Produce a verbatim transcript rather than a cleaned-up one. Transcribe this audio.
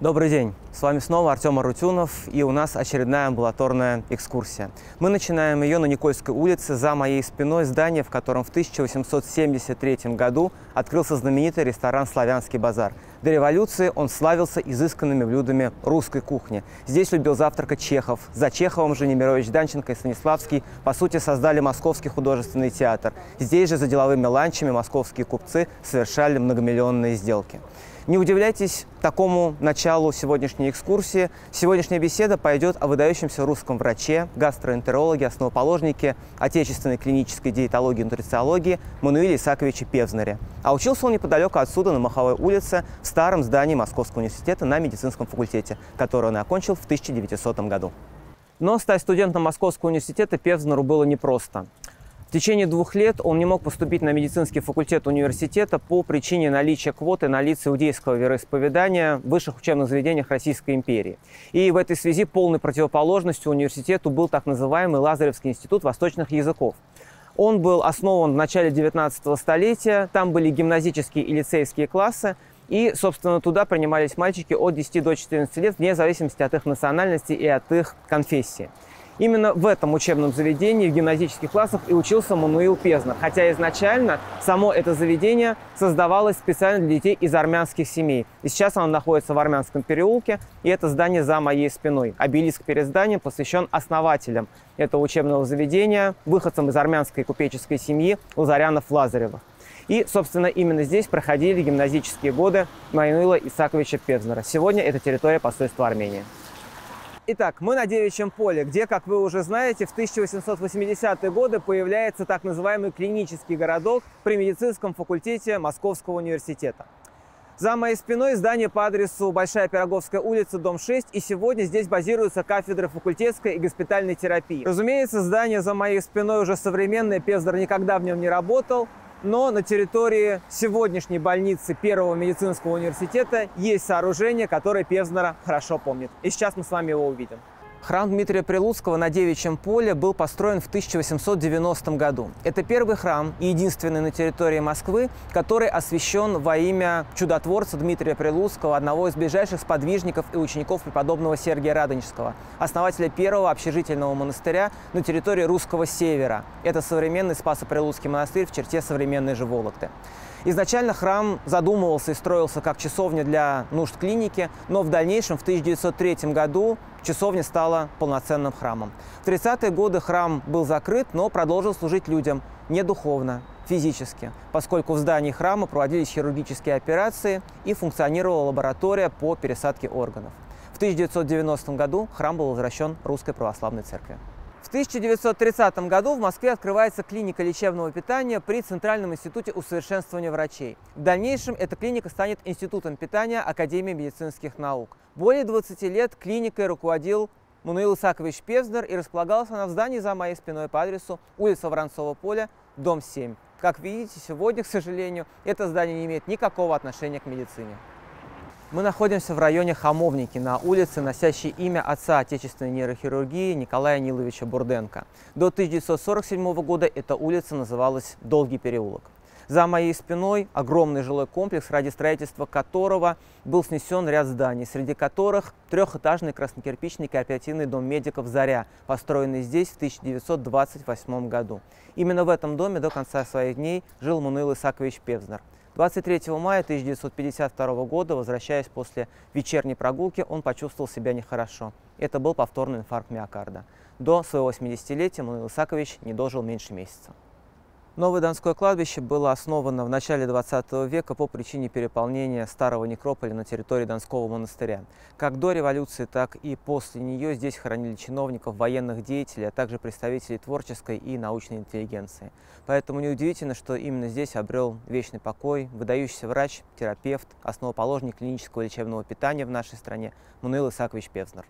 Добрый день! С вами снова Артем Арутюнов, и у нас очередная амбулаторная экскурсия. Мы начинаем ее на Никольской улице, за моей спиной здание, в котором в тысяча восемьсот семьдесят третьем году открылся знаменитый ресторан «Славянский базар». До революции он славился изысканными блюдами русской кухни. Здесь любил завтракать Чехов. За Чеховым же Немирович-Данченко и Станиславский, по сути, создали Московский художественный театр. Здесь же за деловыми ланчами московские купцы совершали многомиллионные сделки. Не удивляйтесь такому началу сегодняшней экскурсии. Сегодняшняя беседа пойдет о выдающемся русском враче, гастроэнтерологе, основоположнике отечественной клинической диетологии и нутрициологии Мануиле Исааковиче Певзнере. А учился он неподалеку отсюда, на Моховой улице, в старом здании Московского университета на медицинском факультете, который он окончил в тысяча девятисотом году. Но стать студентом Московского университета Певзнеру было непросто. В течение двух лет он не мог поступить на медицинский факультет университета по причине наличия квоты на лиц иудейского вероисповедания в высших учебных заведениях Российской империи. И в этой связи полной противоположностью университету был так называемый Лазаревский институт восточных языков. Он был основан в начале девятнадцатого столетия, там были гимназические и лицейские классы, и, собственно, туда принимались мальчики от десяти до четырнадцати лет, вне зависимости от их национальности и от их конфессии. Именно в этом учебном заведении, в гимназических классах, и учился Мануил Певзнер, хотя изначально само это заведение создавалось специально для детей из армянских семей. И сейчас оно находится в Армянском переулке, и это здание за моей спиной. Обелиск перед зданием посвящен основателям этого учебного заведения, выходцам из армянской купеческой семьи Лазарянов-Лазарева. И, собственно, именно здесь проходили гимназические годы Мануила Исааковича Певзнера. Сегодня это территория посольства Армении. Итак, мы на Девичьем поле, где, как вы уже знаете, в тысяча восемьсот восьмидесятые годы появляется так называемый клинический городок при медицинском факультете Московского университета. За моей спиной здание по адресу Большая Пироговская улица, дом шесть, и сегодня здесь базируются кафедры факультетской и госпитальной терапии. Разумеется, здание за моей спиной уже современное, Певзнер никогда в нем не работал, но на территории сегодняшней больницы Первого медицинского университета есть сооружение, которое Певзнера хорошо помнит. И сейчас мы с вами его увидим. Храм Дмитрия Прилуцкого на Девичьем поле был построен в тысяча восемьсот девяностом году. Это первый храм и единственный на территории Москвы, который освящен во имя чудотворца Дмитрия Прилуцкого, одного из ближайших сподвижников и учеников преподобного Сергия Радонежского, основателя первого общежительного монастыря на территории Русского Севера. Это современный Спасо-Прилуцкий монастырь в черте современной же Волокты. Изначально храм задумывался и строился как часовня для нужд клиники, но в дальнейшем, в тысяча девятьсот третьем году, часовня стала полноценным храмом. В тридцатые годы храм был закрыт, но продолжил служить людям не духовно, физически, поскольку в здании храма проводились хирургические операции и функционировала лаборатория по пересадке органов. В тысяча девятьсот девяностом году храм был возвращен Русской Православной Церкви. В тысяча девятьсот тридцатом году в Москве открывается клиника лечебного питания при Центральном институте усовершенствования врачей. В дальнейшем эта клиника станет институтом питания Академии медицинских наук. Более двадцати лет клиникой руководил Мануил Исаакович Певзнер, и располагалась она в здании за моей спиной по адресу улица Воронцова поля, дом семь. Как видите, сегодня, к сожалению, это здание не имеет никакого отношения к медицине. Мы находимся в районе Хамовники, на улице, носящей имя отца отечественной нейрохирургии Николая Ниловича Бурденко. До тысяча девятьсот сорок седьмого года эта улица называлась Долгий переулок. За моей спиной огромный жилой комплекс, ради строительства которого был снесен ряд зданий, среди которых трехэтажный краснокирпичный кооперативный дом медиков «Заря», построенный здесь в тысяча девятьсот двадцать восьмом году. Именно в этом доме до конца своих дней жил Мануил Исаакович Певзнер. двадцать третьего мая тысяча девятьсот пятьдесят второго года, возвращаясь после вечерней прогулки, он почувствовал себя нехорошо. Это был повторный инфаркт миокарда. До своего восьмидесятилетия Мануил Исаакович не дожил меньше месяца. Новое Донское кладбище было основано в начале двадцатого века по причине переполнения старого некрополя на территории Донского монастыря. Как до революции, так и после нее здесь хоронили чиновников, военных деятелей, а также представителей творческой и научной интеллигенции. Поэтому неудивительно, что именно здесь обрел вечный покой выдающийся врач, терапевт, основоположник клинического лечебного питания в нашей стране Мануил Исаакович Певзнер.